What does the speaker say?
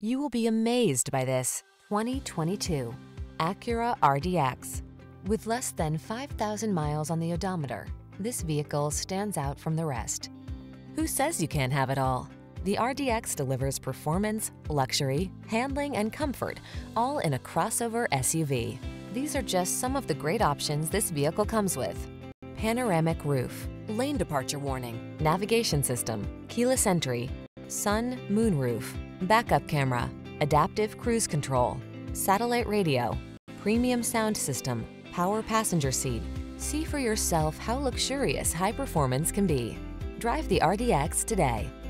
You will be amazed by this 2022 Acura RDX. With less than 5,000 miles on the odometer, this vehicle stands out from the rest. Who says you can't have it all? The RDX delivers performance, luxury, handling, and comfort, all in a crossover SUV. These are just some of the great options this vehicle comes with: panoramic roof, lane departure warning, navigation system, keyless entry, sun, moon roof, backup camera, adaptive cruise control, satellite radio, premium sound system, power passenger seat. See for yourself how luxurious high performance can be. Drive the RDX today.